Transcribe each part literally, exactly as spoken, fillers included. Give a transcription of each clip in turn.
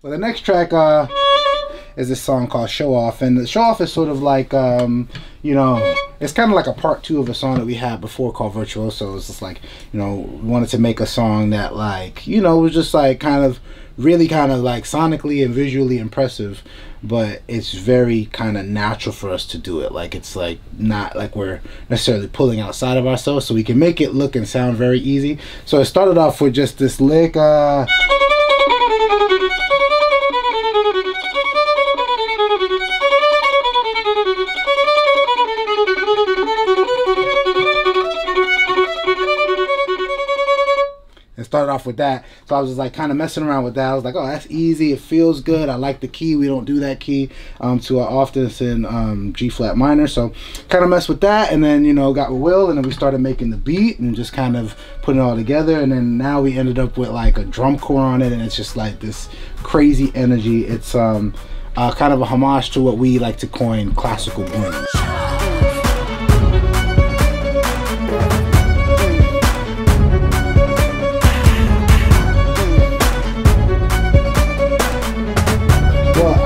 Well, the next track uh, is this song called Show Off. And the Show Off is sort of like, um, you know, it's kind of like a part two of a song that we had before called Virtuoso. It's just like, you know, we wanted to make a song that like, you know, was just like kind of really kind of like sonically and visually impressive, but it's very kind of natural for us to do it. Like, it's like not like we're necessarily pulling outside of ourselves, so we can make it look and sound very easy. So it started off with just this lick. Uh, started off with that, so I was just like kind of messing around with that. I was like, oh, that's easy, it feels good, I like the key, we don't do that key um, too often. It's in um, G flat minor, so kind of messed with that, and then, you know, got with Will, and then we started making the beat and just kind of putting it all together, and then now we ended up with like a drum corps on it, and it's just like this crazy energy. It's um, uh, kind of a homage to what we like to coin classical blues.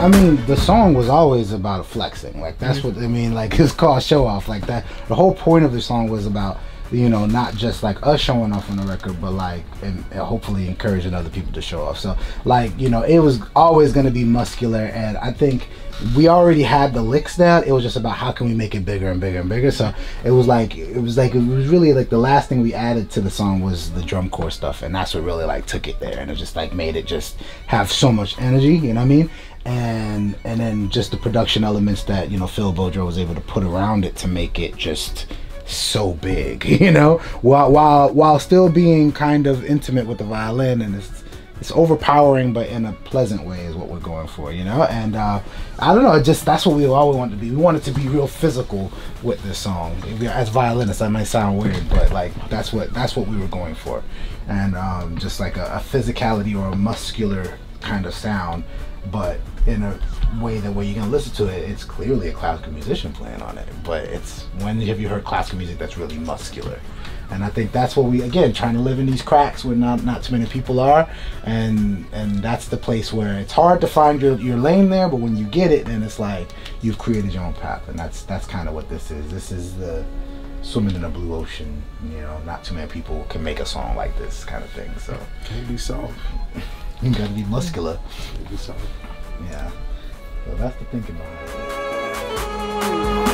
I mean, the song was always about flexing. Like, that's what I mean. Like, it's called Show Off. Like, that, the whole point of the song was about, you know, not just like us showing off on the record, but like, and, and hopefully encouraging other people to show off. So like, you know, it was always going to be muscular, and I think we already had the licks down. It was just about how can we make it bigger and bigger and bigger. So it was like, it was like, it was really like the last thing we added to the song was the drum corps stuff, and that's what really like took it there, and it just like made it just have so much energy. You know what I mean? And and then just the production elements that, you know, Phil Baudrill was able to put around it to make it just so big, you know, while while while still being kind of intimate with the violin, and it's it's overpowering, but in a pleasant way is what we're going for, you know. And uh, I don't know, it just, that's what we always wanted to be. We wanted to be real physical with this song. As violinists, that might sound weird, but like that's what that's what we were going for, and um, just like a, a physicality or a muscular kind of sound, but in a way that where you can listen to it, it's clearly a classical musician playing on it. But it's, when have you heard classical music that's really muscular? And I think that's what we, again, trying to live in these cracks where not not too many people are, and and that's the place where it's hard to find your, your lane there, but when you get it, then it's like you've created your own path, and that's that's kind of what this is. This is the swimming in a blue ocean, you know, not too many people can make a song like this kind of thing. So can be solved. You gotta be muscular. Yeah. So that's the thinking behind it.